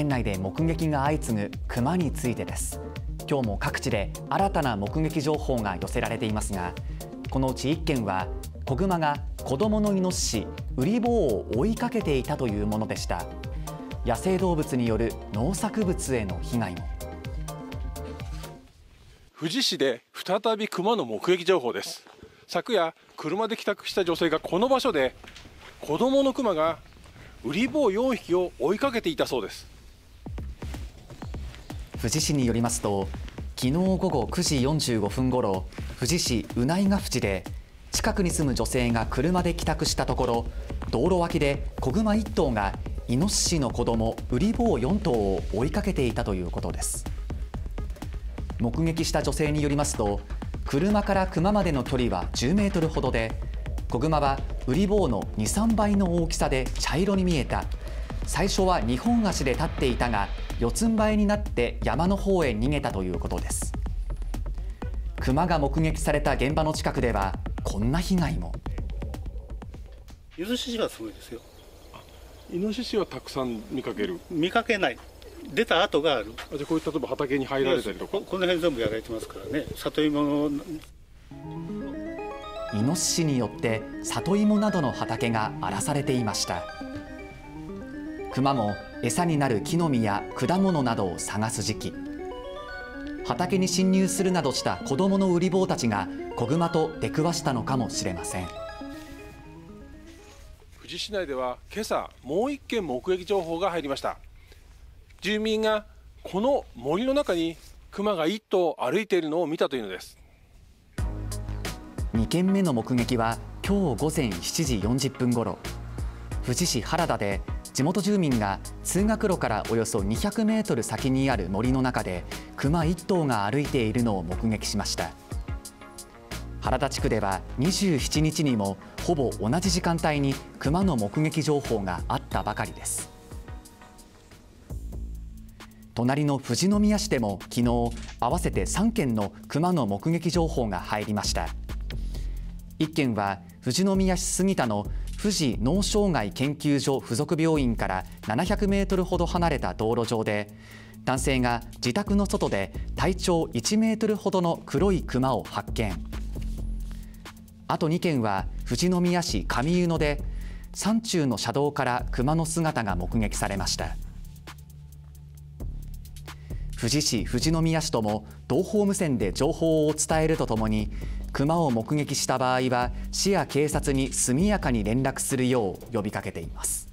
県内で目撃が相次ぐクマについてです。今日も各地で新たな目撃情報が寄せられていますが、このうち1件は子グマが子供のイノシシウリボウを追いかけていたというものでした。野生動物による農作物への被害も。富士市で再びクマの目撃情報です。昨夜車で帰宅した女性がこの場所で子供のクマがウリボウ4匹を追いかけていたそうです。富士市によりますと、昨日午後9時45分ごろ、富士市宇内ヶ淵で近くに住む女性が車で帰宅したところ、道路脇で子グマ1頭がイノシシの子供ウリボウ4頭を追いかけていたということです。目撃した女性によりますと、車からクマまでの距離は10メートルほどで、子グマはウリボウの 2,3 倍の大きさで茶色に見えた。最初は2本足で立っていたが、四つん這いになって山の方へ逃げたということです。クマが目撃された現場の近くではこんな被害も。イノシシがすごいですよ。イノシシはたくさん見かける。見かけない。出た跡がある。じゃあこういった例えば畑に入られたりとか、この辺全部やられてますからね。里芋のイノシシによって里芋などの畑が荒らされていました。クマも餌になる木の実や果物などを探す時期、畑に侵入するなどした子どものウリボウたちが子グマと出くわしたのかもしれません。富士市内では今朝もう一件目撃情報が入りました。住民がこの森の中にクマが一頭歩いているのを見たというのです。2件目の目撃は今日午前7時40分ごろ、富士市原田で地元住民が通学路からおよそ200メートル先にある森の中でクマ1頭が歩いているのを目撃しました。原田地区では27日にもほぼ同じ時間帯にクマの目撃情報があったばかりです。隣の富士宮市でも昨日合わせて3件のクマの目撃情報が入りました。1件は富士宮市杉田の富士脳障害研究所附属病院から700メートルほど離れた道路上で、男性が自宅の外で体長1メートルほどの黒いクマを発見。あと2件は富士宮市上湯野で山中の車道からクマの姿が目撃されました。富士市、富士宮市とも同方無線で情報を伝えるとともに、クマを目撃した場合は市や警察に速やかに連絡するよう呼びかけています。